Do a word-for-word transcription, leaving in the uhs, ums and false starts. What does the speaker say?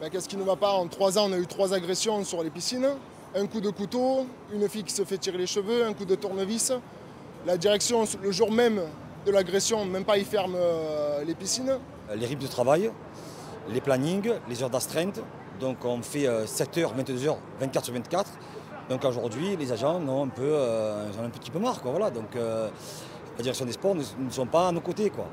Ben, qu'est-ce qui ne va pas? En trois ans, on a eu trois agressions sur les piscines. Un coup de couteau, une fille qui se fait tirer les cheveux, un coup de tournevis. La direction, le jour même de l'agression, même pas, ils ferment euh, les piscines. Les rythmes de travail, les plannings, les heures d'astreinte. Donc on fait euh, sept heures, vingt-deux heures, vingt-quatre sur vingt-quatre. Donc aujourd'hui, les agents ont un, peu, euh, ont un petit peu marre, quoi, voilà. Donc euh, la direction des sports ne, ne sont pas à nos côtés, quoi.